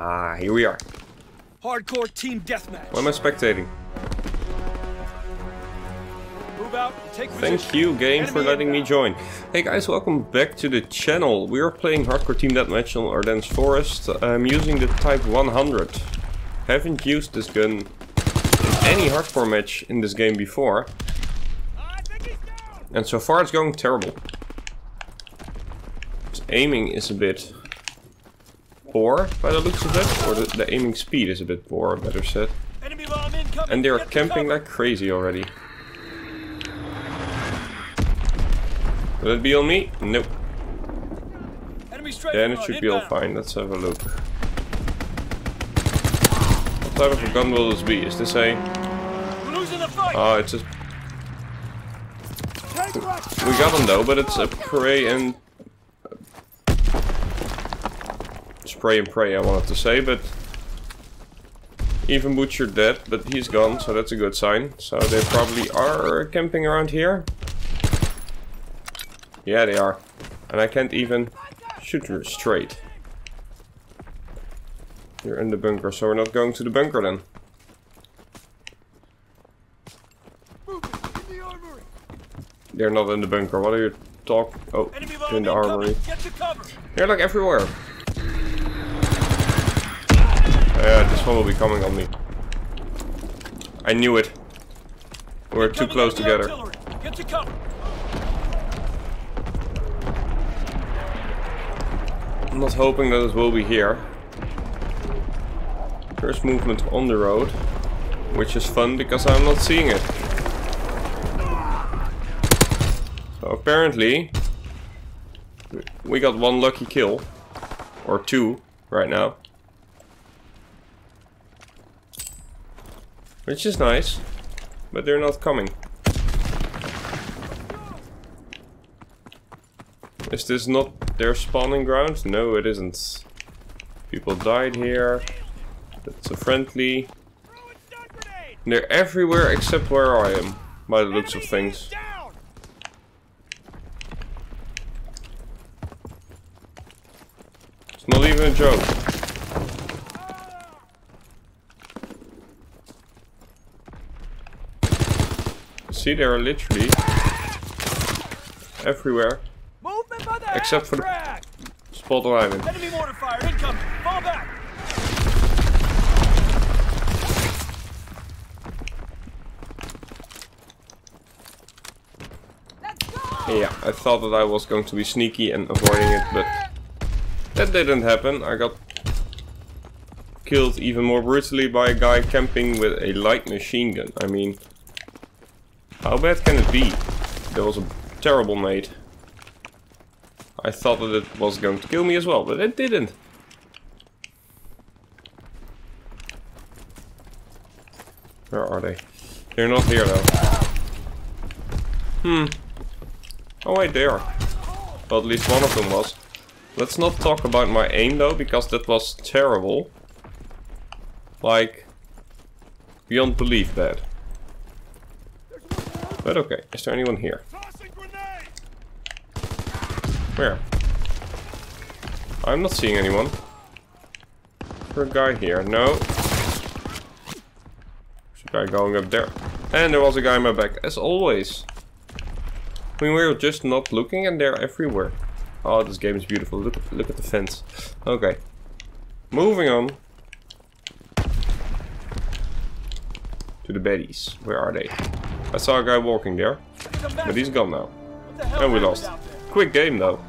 Ah, here we are. Hardcore team deathmatch. Why am I spectating? Move out and take position. Thank you, game, for letting me join. Hey guys, welcome back to the channel. We are playing Hardcore Team Deathmatch on Ardennes Forest. I'm using the type 100. Haven't used this gun in any hardcore match in this game before. And so far it's going terrible. His aiming is a bit poor by the looks of it, or the aiming speed is a bit poor, better said. And they are camping like crazy already. Will it be on me? Nope. Then it should be all fine. Let's have a look. What type of a gun will this be? Is this a... Ah, it's a... We got him though, but it's a spray and pray I wanted to say, but even Butcher dead, but he's gone, so that's a good sign. So they probably are camping around here. Yeah, they are. And I can't even shoot her straight. You're in the bunker, so we're not going to the bunker then. They're not in the bunker. What are you talking? Oh, in the armory. They're like everywhere. This one will be coming on me. I knew it. We're too close together. Get to cover. I'm not hoping that it will be here. First movement on the road, which is fun because I'm not seeing it. Apparently, we got one lucky kill, or two, right now. Which is nice, but they're not coming. Is this not their spawning ground? No, it isn't. People died here. That's a friendly. They're everywhere except where I am, by the looks of things. Not even a joke. See, they are literally everywhere, except for the spot I'm in. Enemy mortar fire incoming. Fall back. Yeah, I thought that I was going to be sneaky and avoiding it, but. That didn't happen. I got killed even more brutally by a guy camping with a light machine gun. I mean, how bad can it be? That was a terrible mate. I thought that it was going to kill me as well, but it didn't. Where are they? They're not here though. Oh wait, they are. Well, at least one of them was. Let's not talk about my aim though, because that was terrible. Like, beyond belief bad. But okay, is there anyone here? Where? I'm not seeing anyone. Is there a guy here? No. There's a guy going up there. And there was a guy in my back, as always. I mean, we were just not looking and they're everywhere. Oh, this game is beautiful. Look at the fence. Okay. Moving on. To the baddies. Where are they? I saw a guy walking there. But he's gone now. And we lost. Quick game though.